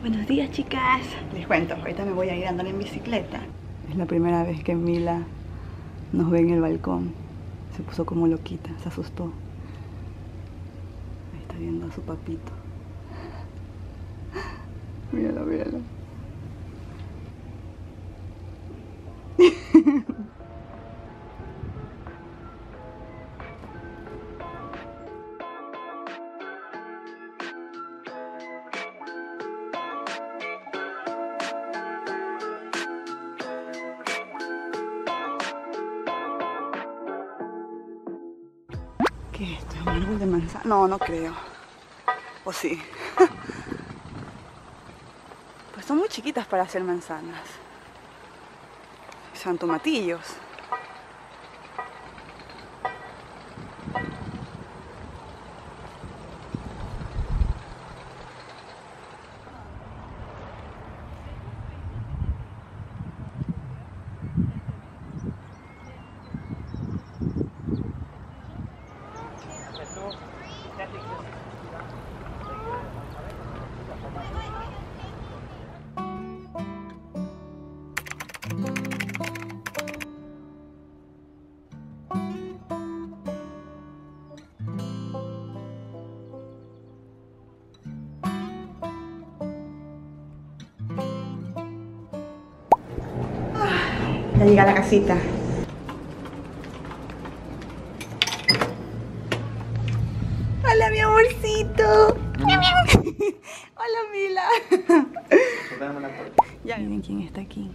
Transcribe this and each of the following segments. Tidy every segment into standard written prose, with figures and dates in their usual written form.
Buenos días, chicas. Les cuento, ahorita me voy a ir andando en bicicleta. Es la primera vez que Mila nos ve en el balcón. Se puso como loquita, se asustó. Ahí está viendo a su papito. Míralo, míralo. ¿Qué es esto? ¿Un árbol de manzana? No, no creo. O sí. Pues son muy chiquitas para hacer manzanas. Son tomatillos. Ya llegué a la casita. Hola, mi amorcito. Hola, Mila. Ya miren quién está aquí.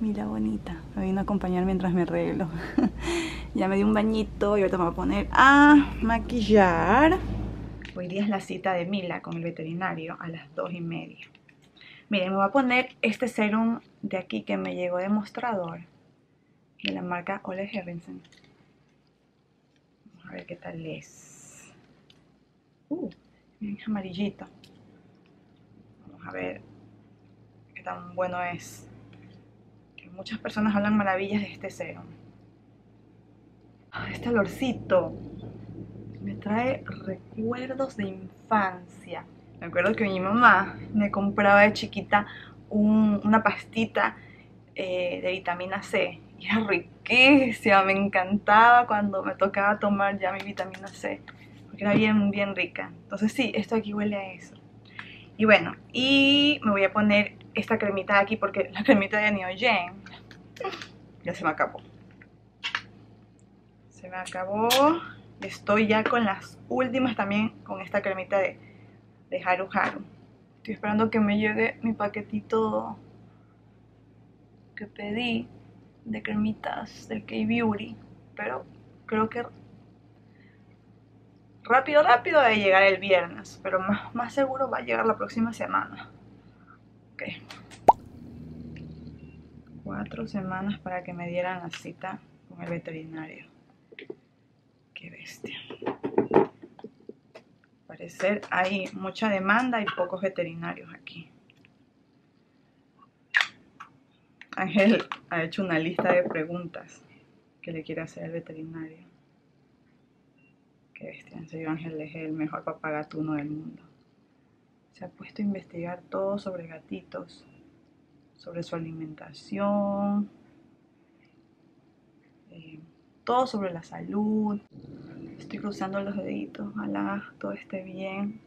Mila bonita. Me vino a acompañar mientras me arreglo. Ya me di un bañito y ahorita me voy a poner a maquillar. Hoy día es la cita de Mila con el veterinario a las 2:30. Miren, me voy a poner este serum de aquí que me llegó de mostrador, de la marca Ole Henriksen. Vamos a ver qué tal es. Miren, amarillito. Vamos a ver qué tan bueno es. Que muchas personas hablan maravillas de este serum. Este olorcito me trae recuerdos de infancia. Me acuerdo que mi mamá me compraba de chiquita una pastita de vitamina C. Y era riquísima, me encantaba cuando me tocaba tomar ya mi vitamina C. Porque era bien, bien rica. Entonces sí, esto aquí huele a eso. Y bueno, y me voy a poner esta cremita de aquí porque la cremita de Neogena ya se me acabó. Se me acabó. Estoy ya con las últimas también con esta cremita de Haru Haru. Estoy esperando que me llegue mi paquetito que pedí de cremitas del K-Beauty, pero creo que rápido debe llegar el viernes, pero más seguro va a llegar la próxima semana. Ok, 4 semanas para que me dieran la cita con el veterinario. Qué bestia. Parecer hay mucha demanda y pocos veterinarios aquí. Ángel ha hecho una lista de preguntas que le quiere hacer al veterinario. Qué bestia, en serio, Ángel es el mejor papagatuno del mundo. Se ha puesto a investigar todo sobre gatitos, sobre su alimentación, todo sobre la salud. Estoy cruzando los deditos, ojalá todo esté bien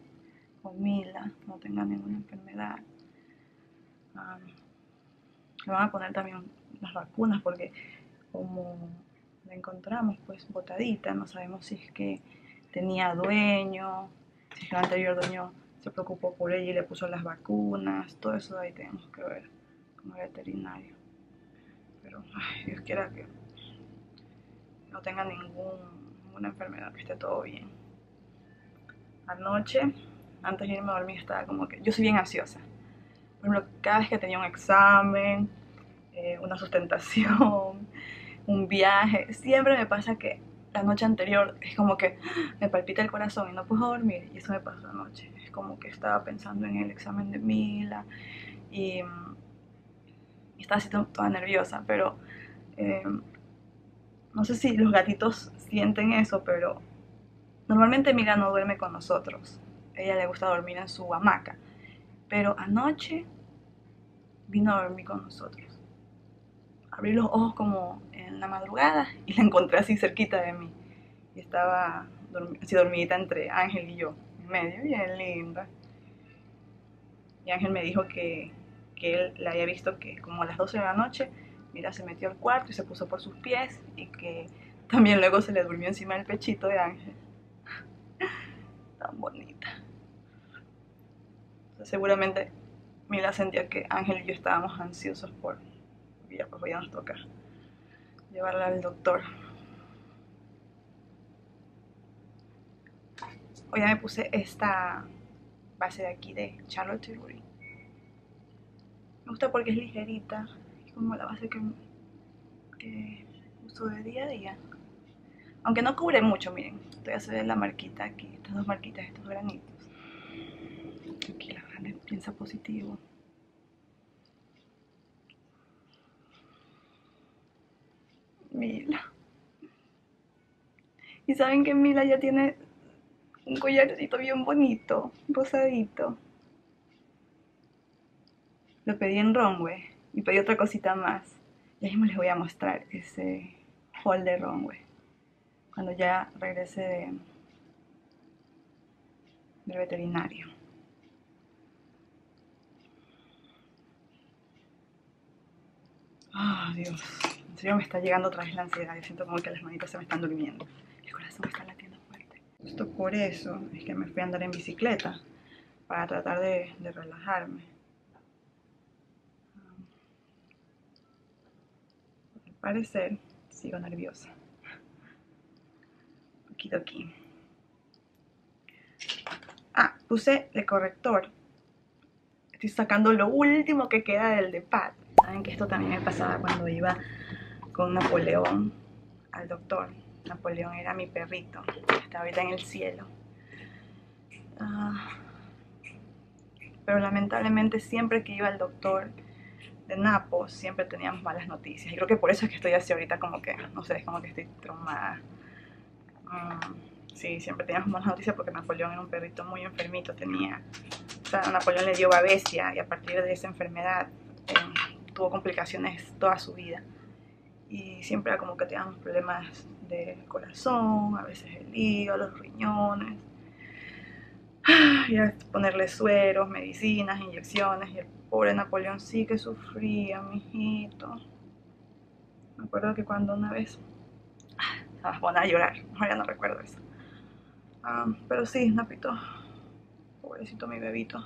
con Mila, no tenga ninguna enfermedad. Le van a poner también las vacunas porque como la encontramos pues botadita, no sabemos si es que tenía dueño, si es que el anterior dueño se preocupó por ella y le puso las vacunas. Todo eso de ahí tenemos que ver con el veterinario. Pero ay, Dios quiera que no tenga ninguna enfermedad, que esté todo bien. Anoche, antes de irme a dormir, estaba como que... Yo soy bien ansiosa. Por ejemplo, cada vez que tenía un examen, una sustentación, un viaje, siempre me pasa que la noche anterior es como que me palpita el corazón y no puedo dormir. Y eso me pasó anoche. Es como que estaba pensando en el examen de Mila y estaba así toda nerviosa, pero... no sé si los gatitos sienten eso, pero normalmente Mila no duerme con nosotros. A ella le gusta dormir en su hamaca. Pero anoche vino a dormir con nosotros. Abrí los ojos como en la madrugada y la encontré así cerquita de mí. Y estaba así dormidita entre Ángel y yo, en medio, bien linda. Y Ángel me dijo que él la había visto que como a las 12 de la noche, Mila se metió al cuarto y se puso por sus pies y que también luego se le durmió encima del pechito de Ángel. Tan bonita. Entonces, seguramente Mila sentía que Ángel y yo estábamos ansiosos por que ya pues nos toca llevarla al doctor. Hoy ya me puse esta base de aquí de Charlotte Tilbury. Me gusta porque es ligerita, es como la base que uso de día a día. Aunque no cubre mucho, miren, todavía se ve la marquita aquí, estas dos marquitas, estos granitos. Aquí la gente piensa positivo. Mila. Y saben que Mila ya tiene un collarcito bien bonito, rosadito. Lo pedí en Romwe y pedí otra cosita más. Ya mismo les voy a mostrar ese haul de Romwe cuando ya regrese del veterinario. Oh, Dios. En serio me está llegando otra vez la ansiedad. Yo siento como que las manitas se me están durmiendo. El corazón me está latiendo fuerte. Justo por eso es que me fui a andar en bicicleta. Para tratar de relajarme. Al parecer sigo nerviosa. Aquí. Ah, puse el corrector. Estoy sacando lo último que queda del de Pat. Saben que esto también me pasaba cuando iba con Napoleón al doctor. Napoleón era mi perrito, está ahorita en el cielo. Pero lamentablemente siempre que iba al doctor de Napo, siempre teníamos malas noticias. Y creo que por eso es que estoy así ahorita, como que, no sé, es como que estoy traumada. Sí, siempre teníamos malas noticias porque Napoleón era un perrito muy enfermito, tenía... O sea, a Napoleón le dio babesia y a partir de esa enfermedad... tuvo complicaciones toda su vida y siempre era como que teníamos problemas del corazón, a veces el hígado, los riñones, y a ponerle sueros, medicinas, inyecciones, y el pobre Napoleón sí que sufría, mijito. Me acuerdo que cuando una vez se bajó a llorar, ya no recuerdo eso, pero sí, Napito, pobrecito mi bebito,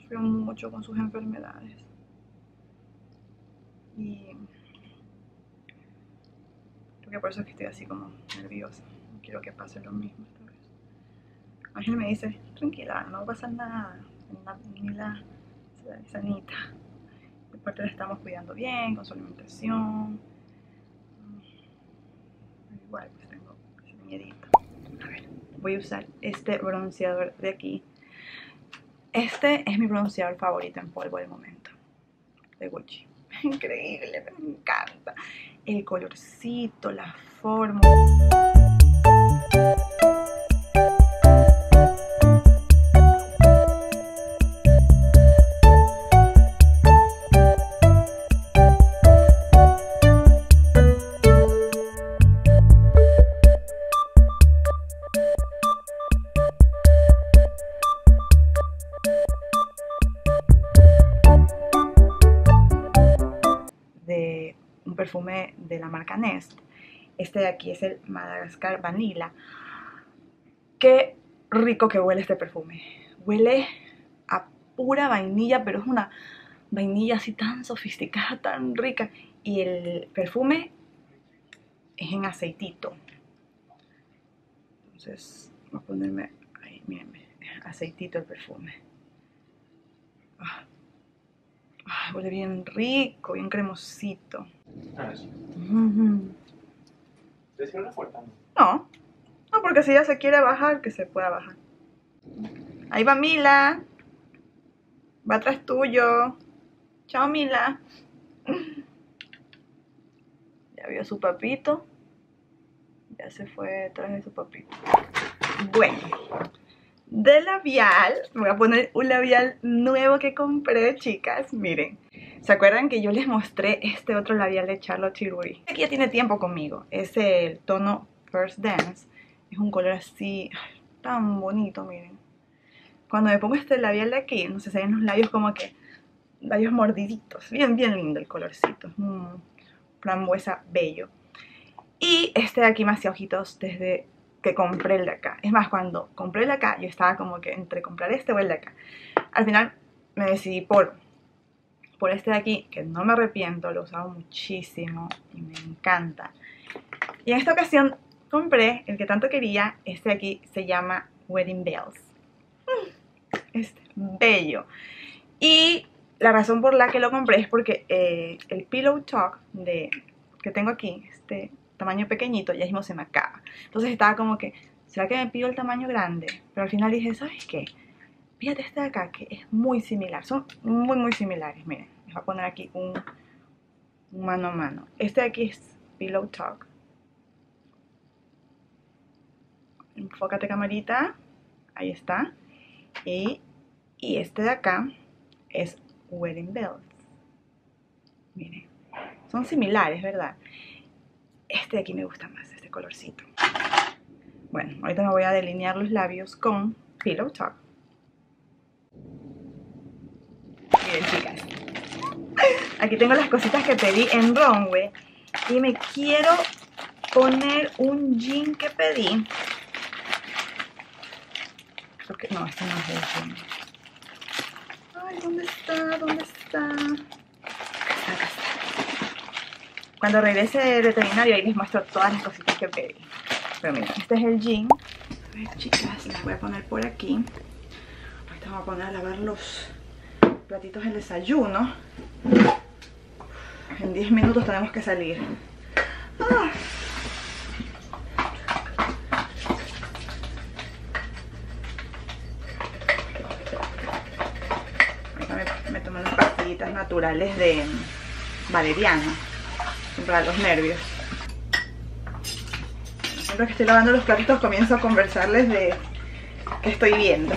sufrió mucho con sus enfermedades. Y creo que por eso es que estoy así como nerviosa. No quiero que pase lo mismo esta vez. Ángel me dice, tranquila, no va a pasar nada. Mila se sanita. De parte la estamos cuidando bien, con su alimentación. Pero igual pues tengo ese miedito. A ver, voy a usar este bronceador de aquí. Este es mi bronceador favorito en polvo del momento. De Gucci. Increíble, me encanta el colorcito, la forma. Perfume de la marca Nest. Este de aquí es el Madagascar Vanilla. Qué rico que huele este perfume. Huele a pura vainilla, pero es una vainilla así tan sofisticada, tan rica. Y el perfume es en aceitito. Entonces voy a ponerme ahí, mírenme, aceitito el perfume. Ah. Ay, huele bien rico, bien cremosito. ¿Te hicieron la puerta? No, no, porque si ella se quiere bajar, que se pueda bajar. Ahí va Mila. Va atrás tuyo. Chao, Mila. Ya vio a su papito. Ya se fue atrás de su papito. Bueno, de labial. Me voy a poner un labial nuevo que compré, chicas. Miren, ¿se acuerdan que yo les mostré este otro labial de Charlotte Tilbury? Aquí ya tiene tiempo conmigo. Es el tono First Dance. Es un color así tan bonito, miren. Cuando me pongo este labial de aquí, no sé, se ven los labios como que labios mordiditos. Bien, bien lindo el colorcito. Frambuesa bello. Y este de aquí me hacía ojitos desde que compré el de acá. Es más, cuando compré el de acá, yo estaba como que entre comprar este o el de acá. Al final me decidí por este de aquí, que no me arrepiento, lo he usado muchísimo y me encanta. Y en esta ocasión compré el que tanto quería. Este de aquí se llama Wedding Bells. Es bello. Y la razón por la que lo compré es porque el Pillow Talk que tengo aquí, este tamaño pequeñito, ya mismo se me acaba. Entonces estaba como que, ¿será que me pido el tamaño grande? Pero al final dije, ¿sabes qué? Fíjate este de acá, que es muy similar. Son muy, muy similares. Miren, les voy a poner aquí un mano a mano. Este de aquí es Pillow Talk. Enfócate, camarita. Ahí está. Y este de acá es Wedding Bells. Miren, son similares, ¿verdad? Este de aquí me gusta más, este colorcito. Bueno, ahorita me voy a delinear los labios con Pillow Talk. Miren, chicas, aquí tengo las cositas que pedí en Romwe. Y me quiero poner un jean que pedí. Porque, no, este no es el jean. Ay, ¿dónde está? ¿Dónde está? Acá está. Cuando regrese del veterinario, ahí les muestro todas las cositas que pedí. Pero miren, este es el jean. A ver, chicas, las voy a poner por aquí. Ahorita me voy a poner a lavar los platitos del desayuno. En 10 minutos tenemos que salir. ¡Ah! Ahorita me tomé unas pastillitas naturales de valeriana para los nervios. Siempre que estoy lavando los platitos comienzo a conversarles de qué estoy viendo.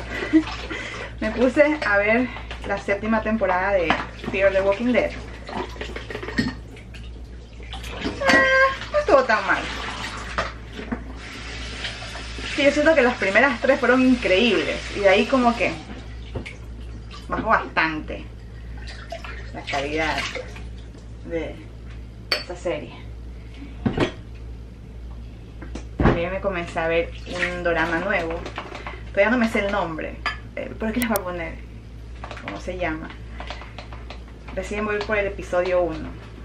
Me puse a ver la 7ª temporada de Fear the Walking Dead. No estuvo tan mal. Sí, yo siento que las primeras 3 fueron increíbles y de ahí como que bajó bastante la calidad de esta serie. También me comencé a ver un dorama nuevo. Todavía no me sé el nombre. ¿Por qué les voy a poner? ¿Cómo se llama? Recién voy por el episodio 1.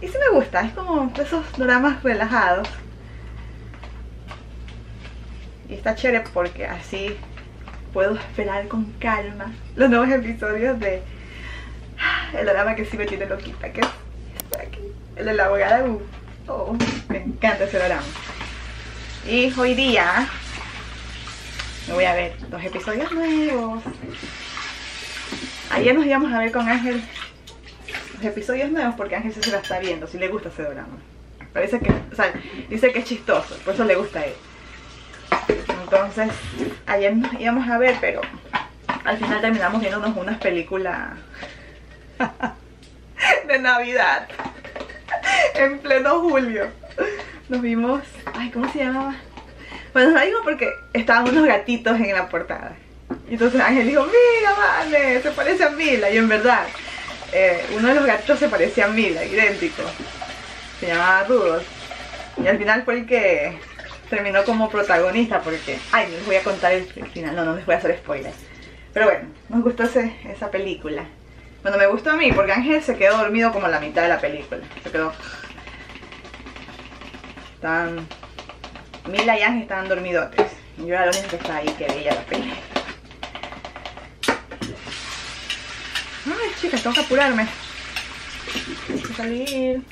Y sí me gusta, es como esos doramas relajados. Y está chévere porque así puedo esperar con calma los nuevos episodios de el dorama que sí me tiene loquita, que es el de la abogada. Oh, me encanta ese drama. Y hoy día me voy a ver 2 episodios nuevos. Ayer nos íbamos a ver con Ángel los episodios nuevos porque Ángel se la está viendo, si le gusta ese drama. Parece que, o sea, dice que es chistoso, por eso le gusta a él. Entonces, ayer nos íbamos a ver, pero al final terminamos viéndonos unas películas de Navidad. En pleno julio nos vimos, ay, ¿cómo se llamaba? Bueno, nos lo digo porque estaban unos gatitos en la portada. Y entonces Ángel dijo, mira, vale, se parece a Mila. Y en verdad, uno de los gatos se parecía a Mila, idéntico. Se llamaba Rudolf. Y al final fue el que terminó como protagonista porque, ay, no les voy a contar el final, no les voy a hacer spoilers. Pero bueno, nos gustó esa película. Bueno, me gustó a mí porque Ángel se quedó dormido como la mitad de la película. Se quedó. Estaban... Mila y Ángel estaban dormidotes. Y yo era la única que estaba ahí que veía la película. Ay, chicas, tengo que apurarme. Tengo que salir.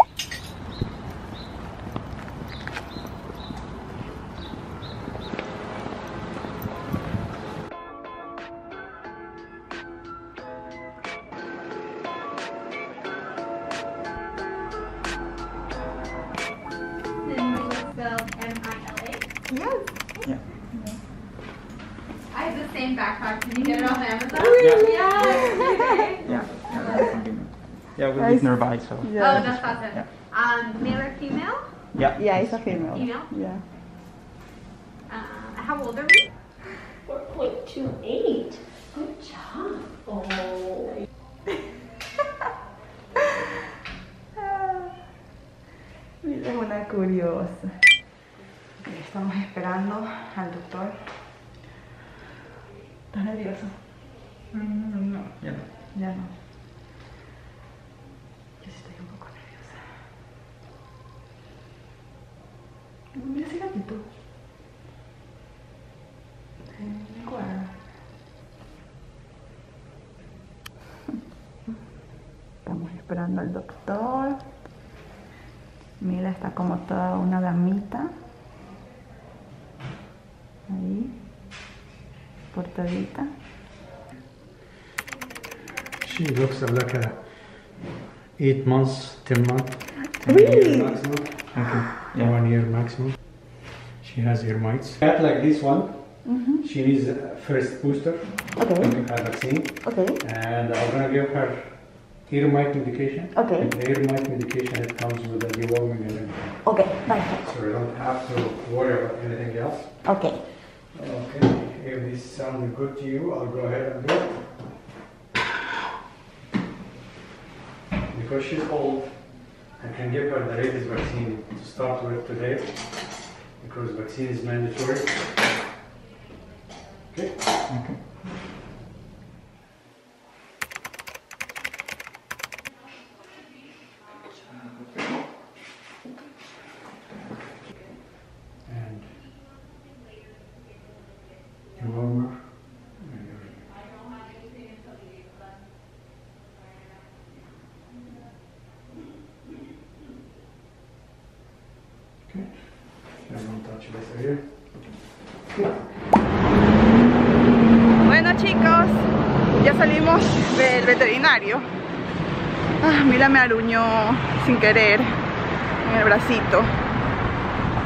Yes. Yeah. I have the same backpack. Can you get it off Amazon? Yeah. Yeah. Yeah. Yeah, we live nearby, so. Yeah. Oh, that's awesome. Yeah. Male or female? Yeah. Yeah, it's a female. Female? Yeah. How old are we? 4.28. Good job. Oh. Mira, una curiosa. Estamos esperando al doctor. ¿Estás nervioso? No, ya no. Ya no. Yo sí estoy un poco nerviosa. Mira ese gatito. En el cuadro. Estamos esperando al doctor. Mira, está como toda una damita. Ahí, portadita. She looks like a 8 months, 10 months, really? 1 year maximum. Okay, yeah. 1 year maximum. She has her mites. Cat like this one. She needs first booster. Okay. Her vaccine. Okay. And I'm gonna give her ear mite medication. Okay. And the ear mite medication, it comes with a deworming and everything. Okay, perfect. So we don't have to worry about anything else. Okay. Okay, if this sounds good to you, I'll go ahead and do it. Because she's old, I can give her the rabies vaccine to start with today, because vaccine is mandatory. Okay? Okay. Bueno, chicos, ya salimos del veterinario. Ah, Mila me aruñó sin querer en el bracito.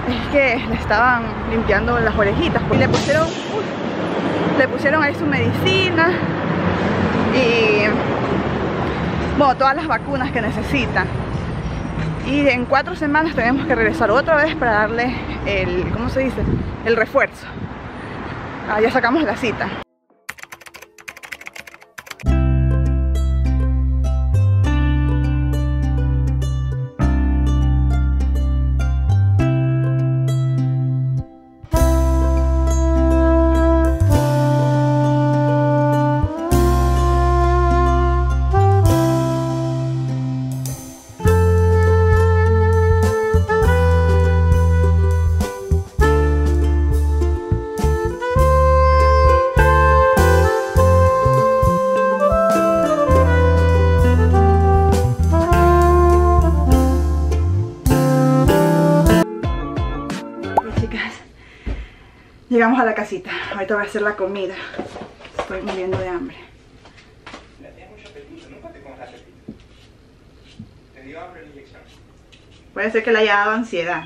Es que le estaban limpiando las orejitas y le pusieron ahí su medicina y bueno, todas las vacunas que necesita. Y en 4 semanas tenemos que regresar otra vez para darle el, ¿cómo se dice? El refuerzo. Ah, ya sacamos la cita. Llegamos a la casita. Ahorita voy a hacer la comida. Estoy muriendo de hambre. Tienes mucho apetito, nunca te comes apetito. Te dio hambre la inyección. Puede ser que le haya dado ansiedad.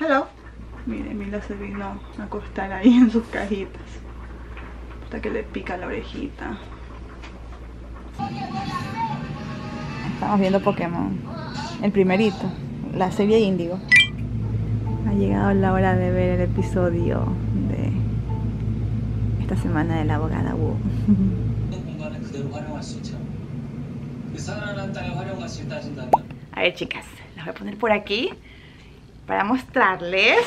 Hello. Mire, Mila se vino a acostar ahí en sus cajitas. Hasta que le pica la orejita. Estamos viendo Pokémon, el primerito, la serie Índigo. Ha llegado la hora de ver el episodio de esta semana de la abogada Wu. A ver, chicas, las voy a poner por aquí para mostrarles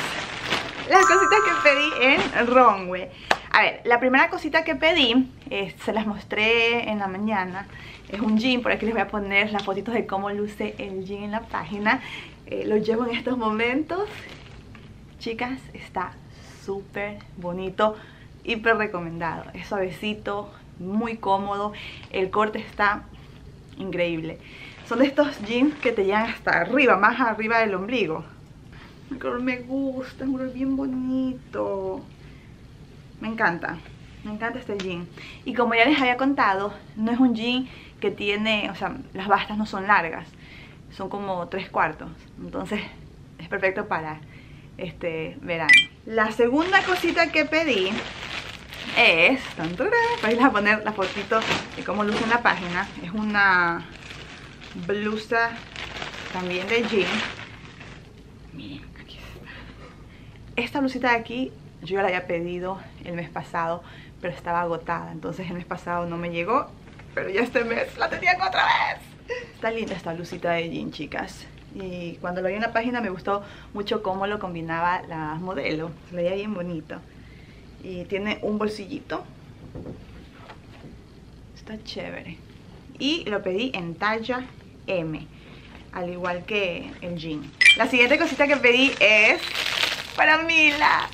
las cositas que pedí en Romwe. A ver, la primera cosita que pedí, se las mostré en la mañana, es un jean. Por aquí les voy a poner las fotitos de cómo luce el jean en la página. Lo llevo en estos momentos. Chicas, está súper bonito, hiper recomendado. Es suavecito, muy cómodo, el corte está increíble. Son de estos jeans que te llegan hasta arriba, más arriba del ombligo. El color me gusta, es un color bien bonito. Me encanta este jean. Y como ya les había contado, no es un jean que tiene, o sea, las bastas no son largas. son como 3/4, entonces es perfecto para este verano. La segunda cosita que pedí es, para irles a poner la fotito de cómo luce en la página, es una blusa también de jean. Miren, aquí está. Esta blusita de aquí yo ya la había pedido el mes pasado, pero estaba agotada, entonces el mes pasado no me llegó, pero ya este mes la tenía otra vez. Está linda esta blusita de jean, chicas. Y cuando lo vi en la página me gustó mucho cómo lo combinaba la modelo. Se veía bien bonito. Y tiene un bolsillito. Está chévere. Y lo pedí en talla M, al igual que el jean. La siguiente cosita que pedí es para Mila.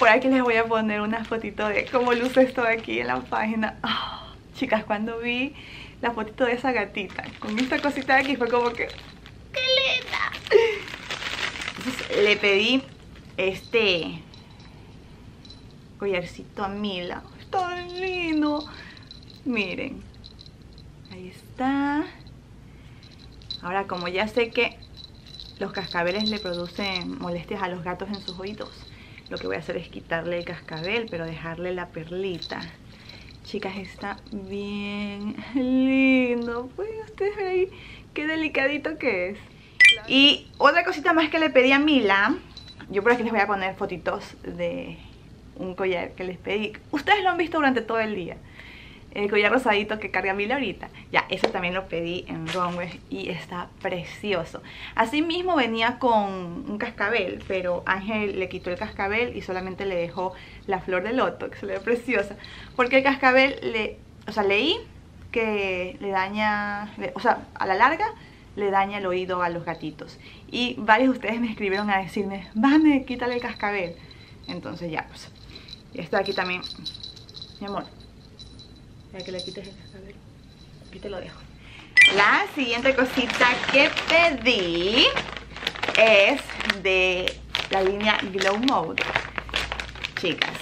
Por aquí les voy a poner una fotito de cómo luce esto de aquí en la página. Oh, chicas, cuando vi la fotito de esa gatita con esta cosita de aquí fue como que... ¡qué linda! Entonces le pedí este collarcito a Mila. ¡Está lindo! Miren, ahí está. Ahora, como ya sé que los cascabeles le producen molestias a los gatos en sus oídos, lo que voy a hacer es quitarle el cascabel, pero dejarle la perlita. Chicas, está bien lindo. Pueden ustedes ver ahí qué delicadito que es. Y otra cosita más que le pedí a Mila, yo por aquí les voy a poner fotitos de un collar que les pedí. Ustedes lo han visto durante todo el día, el collar rosadito que carga Mila ahorita. Ya, eso también lo pedí en Romwe y está precioso. Asimismo venía con un cascabel, pero Ángel le quitó el cascabel y solamente le dejó la flor de loto, que se le ve preciosa, porque el cascabel leí que le daña, a la larga le daña el oído a los gatitos. Y varios de ustedes me escribieron a decirme, vame, quítale el cascabel. Entonces ya, pues, y esto de aquí también, mi amor, para que le quites el cascabel. Aquí te lo dejo. La siguiente cosita que pedí es de la línea Glow Mode. Chicas,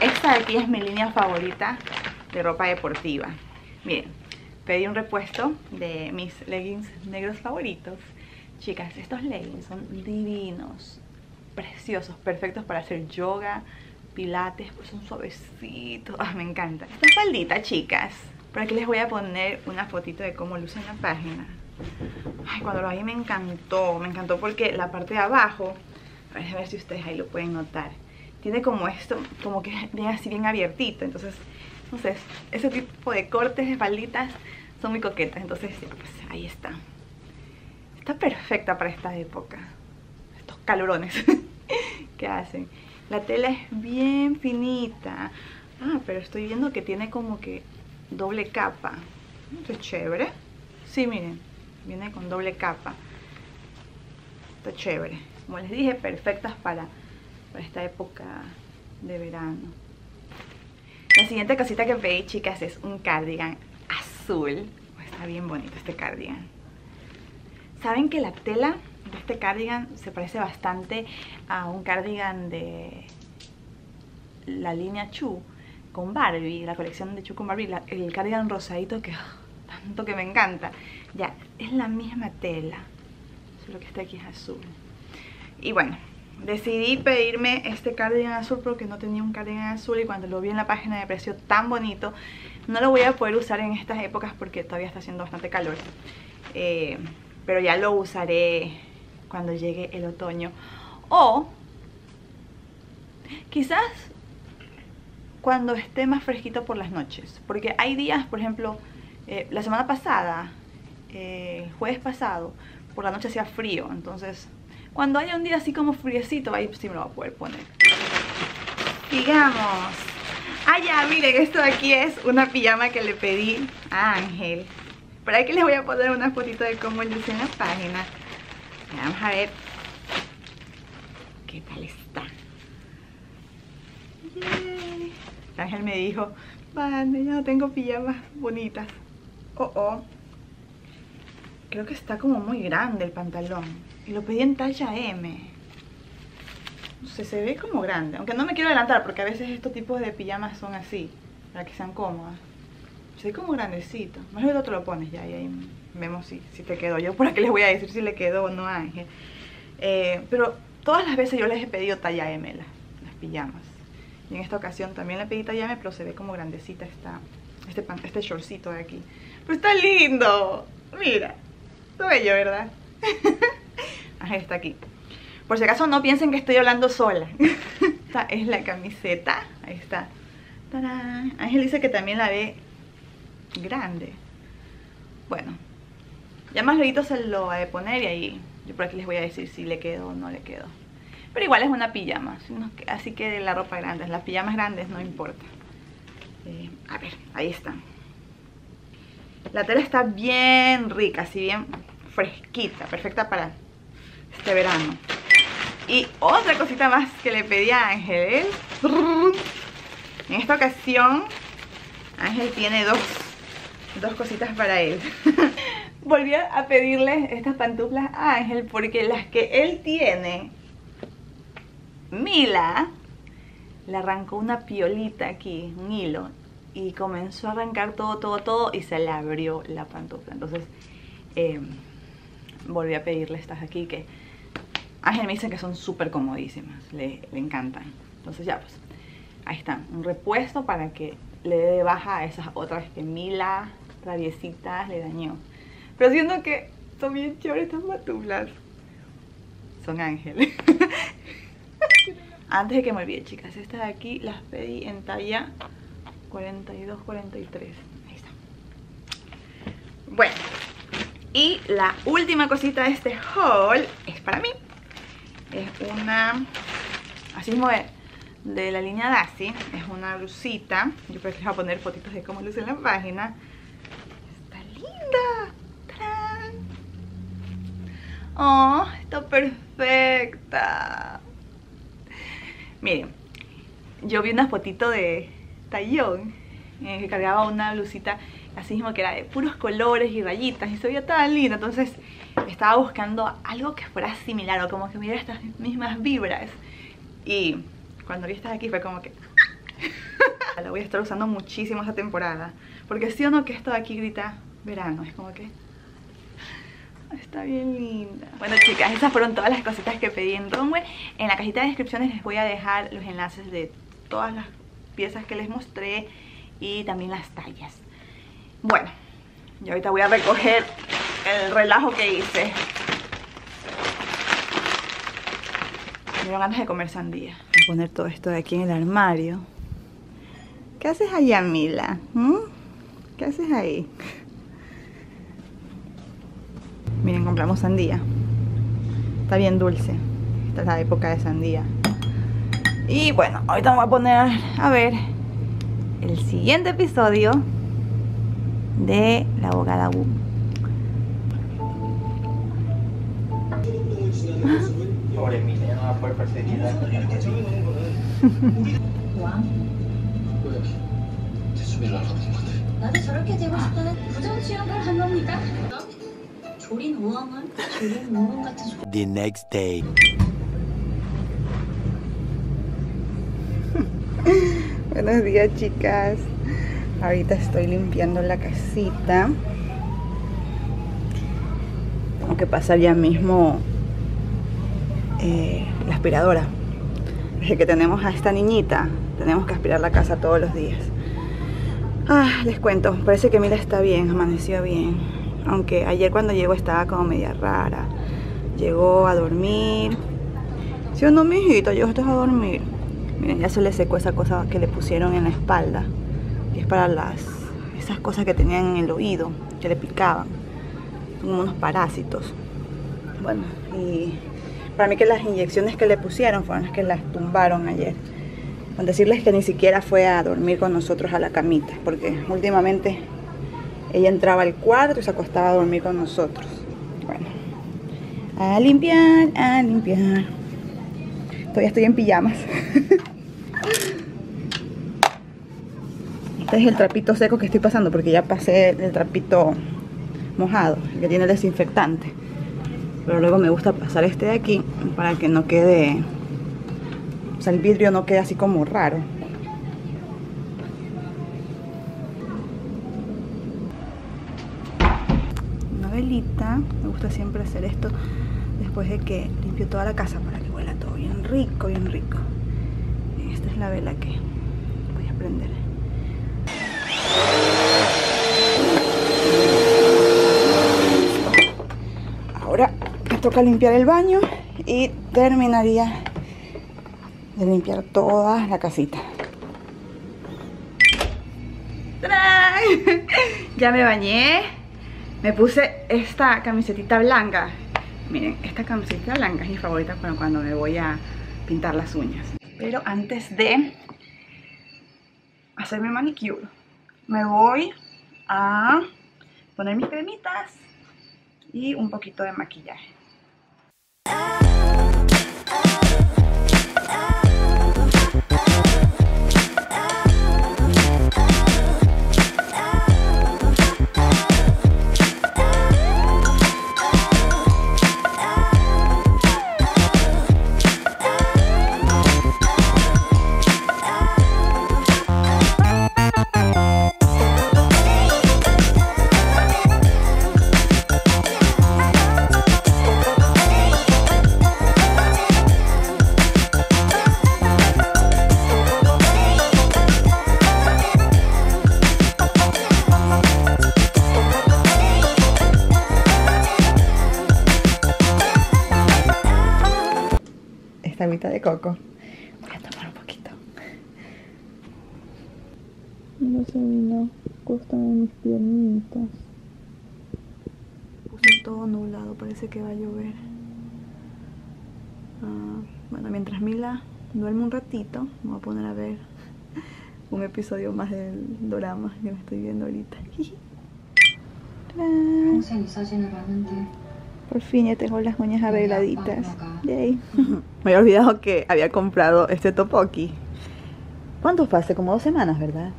esta de aquí es mi línea favorita de ropa deportiva. Miren, pedí un repuesto de mis leggings negros favoritos. Chicas, estos leggings son divinos, preciosos, perfectos para hacer yoga, pilates, pues son suavecitos. Oh, me encanta. Esta faldita, chicas, por aquí les voy a poner una fotito de cómo luce en la página. Ay, cuando lo vi me encantó porque la parte de abajo, a ver si ustedes ahí lo pueden notar, tiene como esto, como que bien así, bien abiertito. Entonces, no sé, ese tipo de cortes de falditas son muy coquetas. Entonces, pues, ahí está. Está perfecta para esta época, estos calorones que hacen. La tela es bien finita. Ah, pero estoy viendo que tiene como que doble capa. Esto es chévere. Sí, miren, viene con doble capa. Está chévere. Como les dije, perfectas para esta época de verano. La siguiente cosita que pedí, chicas, es un cardigan azul. Está bien bonito este cardigan. ¿Saben que la tela de este cardigan se parece bastante a un cardigan de la línea Chu con Barbie, la colección de Chu con Barbie, el cardigan rosadito que tanto que me encanta? Ya, es la misma tela, solo que este aquí es azul. Y bueno, decidí pedirme este cardigan azul porque no tenía un cardigan azul, y cuando lo vi en la página me pareció tan bonito. No lo voy a poder usar en estas épocas porque todavía está haciendo bastante calor, pero ya lo usaré cuando llegue el otoño, o quizás cuando esté más fresquito por las noches, porque hay días, por ejemplo, la semana pasada, el jueves pasado, por la noche hacía frío. Entonces, cuando haya un día así como friecito, ahí sí me lo voy a poder poner. Digamos, ah, ya, miren, esto de aquí es una pijama que le pedí a Ángel. Por aquí les voy a poner una fotito de cómo luce en la página. Vamos a ver qué tal está. Yay. Ángel me dijo, vale, ya no tengo pijamas bonitas. Creo que está como muy grande el pantalón. Y lo pedí en talla M. No sé, se ve como grande. Aunque no me quiero adelantar porque a veces estos tipos de pijamas son así, para que sean cómodas. Se ve como grandecito. Más bien, otro lo pones ya y ahí Vemos si te quedó. Yo por aquí les voy a decir si le quedó o no a Ángel. Pero todas las veces yo les he pedido talla M las pijamas. Y en esta ocasión también le pedí talla M, pero se ve como grandecita este shortcito de aquí. ¡Pero está lindo! Mira, está bello, ¿verdad? Ángel está aquí. Por si acaso no piensen que estoy hablando sola. Esta es la camiseta. Ahí está. ¡Tarán! Ángel dice que también la ve grande. Bueno, ya más luego se lo va a poner y ahí yo por aquí les voy a decir si le quedó o no le quedó. Pero igual es una pijama, así que la ropa grande, las pijamas grandes no importa. A ver, ahí están. La tela está bien rica, así bien fresquita, perfecta para este verano. Y otra cosita más que le pedí a Ángel. En esta ocasión, Ángel tiene dos cositas para él. Volví a pedirle estas pantuflas a Ángel porque las que él tiene, Mila le arrancó una piolita aquí, un hilo, y comenzó a arrancar todo y se le abrió la pantufla. Entonces volví a pedirle estas aquí que Ángel me dice que son súper comodísimas, le encantan. Entonces ya pues, ahí están, un repuesto para que le dé baja a esas otras que Mila traviesitas le dañó. Pero siento que son bien chéveres estas pantuflas. Son Ángel. Antes de que me olvide, chicas, estas de aquí las pedí en talla 42, 43. Ahí está. Bueno, y la última cosita de este haul es para mí. Es una, así mismo de la línea Dassie. Es una blusita. Yo creo que les voy a poner fotitos de cómo luce en la página. Está linda. ¡Tarán! Oh, está perfecta. Miren, yo vi una fotito de Taeyong que cargaba una blusita así mismo que era de puros colores y rayitas y se veía tan linda. Entonces estaba buscando algo que fuera similar o como que me diera estas mismas vibras. Y cuando vi estas aquí fue como que la voy a estar usando muchísimo esta temporada. Porque sí o no que esto de aquí grita verano. Es como que está bien linda. Bueno chicas, esas fueron todas las cositas que pedí en Romwe. En la cajita de descripciones les voy a dejar los enlaces de todas las piezas que les mostré y también las tallas. Bueno, yo ahorita voy a recoger el relajo que hice. Me dieron ganas de comer sandía. Voy a poner todo esto de aquí en el armario. ¿Qué haces allá, Mila? ¿Qué haces ahí? Miren, compramos sandía. Está bien dulce. Esta es la época de sandía. Y bueno, ahorita me voy a poner a ver el siguiente episodio de La Abogada Wu. Pobre Mila, ya no va a poder perseguir. The next day. Buenos días, chicas. Ahorita estoy limpiando la casita. Tengo que pasar ya mismo la aspiradora. Desde que tenemos a esta niñita, tenemos que aspirar la casa todos los días. Ah, les cuento, parece que Mila está bien, amaneció bien. Aunque ayer cuando llegó estaba como media rara. Llegó a dormir. ¿Sí o no, mijita? Yo estoy a dormir. Miren, ya se le secó esa cosa que le pusieron en la espalda. Que es para esas cosas que tenían en el oído, que le picaban. Son unos parásitos. Bueno, y para mí que las inyecciones que le pusieron fueron las que las tumbaron ayer. Con decirles que ni siquiera fue a dormir con nosotros a la camita. Porque últimamente ella entraba al cuarto y se acostaba a dormir con nosotros. Bueno, a limpiar, a limpiar. Todavía estoy en pijamas. Este es el trapito seco que estoy pasando, porque ya pasé el trapito mojado, el que tiene el desinfectante. Pero luego me gusta pasar este de aquí para que no quede, o sea, el vidrio no quede así como raro. ¿verdad? Me gusta siempre hacer esto después de que limpio toda la casa para que huela todo bien rico, bien rico. Esta es la vela que voy a prender. Ahora me toca limpiar el baño y terminaría de limpiar toda la casita. ¡Tarán! Ya me bañé. Me puse esta camiseta blanca. Miren, esta camiseta blanca es mi favorita para cuando me voy a pintar las uñas. Pero antes de hacerme manicure, me voy a poner mis cremitas y un poquito de maquillaje. De coco. Voy a tomar un poquito. No se vino justo en mis piernitas. Puse todo nublado, parece que va a llover. Bueno, mientras Mila duerme un ratito, me voy a poner a ver un episodio más del dorama que me estoy viendo ahorita. Por fin ya tengo las uñas arregladitas. Yay. Me había olvidado que había comprado este tteokbokki. ¿Cuánto fue? Hace como 2 semanas, ¿verdad?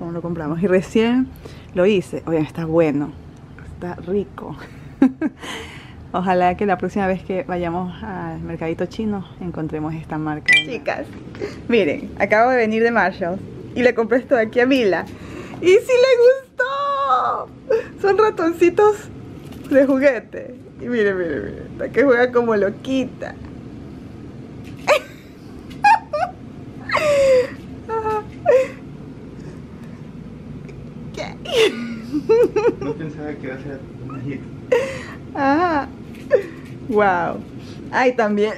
Como lo compramos. Y recién lo hice. Oigan, está bueno. Está rico. Ojalá que la próxima vez que vayamos al mercadito chino encontremos esta marca. Chicas, miren, acabo de venir de Marshalls y le compré esto de aquí a Mila. ¡Y sí le gustó! Son ratoncitos de juguete. Y miren, miren, miren, hasta que juega como loquita. ¿Qué? No pensaba que iba a ser un hit. Ajá. Wow. Ay, también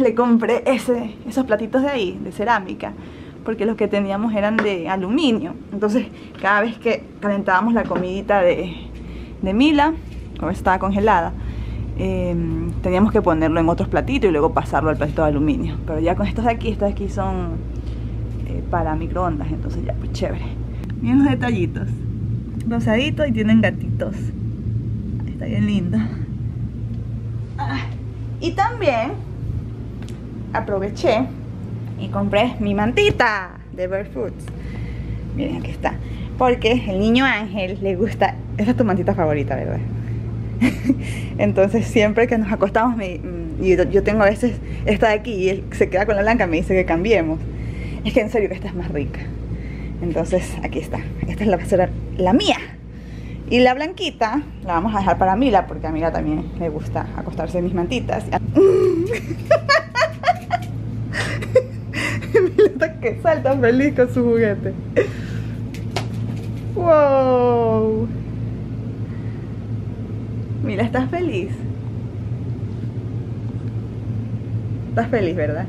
le compré esos platitos de ahí, de cerámica, porque los que teníamos eran de aluminio. Entonces, cada vez que calentábamos la comidita de Mila, como estaba congelada, teníamos que ponerlo en otros platitos y luego pasarlo al platito de aluminio. Pero ya con estos de aquí son para microondas, entonces ya, pues chévere. Miren los detallitos, rosaditos y tienen gatitos. Está bien lindo. Y también aproveché y compré mi mantita de Barefoods. Miren, aquí está. Porque el niño Ángel le gusta... Esa es tu mantita favorita, ¿verdad? Entonces siempre que nos acostamos yo tengo a veces esta de aquí y él se queda con la blanca, me dice que cambiemos. Es que en serio que esta es más rica. Entonces aquí está. Esta es la, va a ser la mía. Y la blanquita la vamos a dejar para Mila, porque a Mila también le gusta acostarse en mis mantitas. Mila que salta feliz con su juguete. Wow. Mila, ¿estás feliz? ¿Estás feliz, verdad?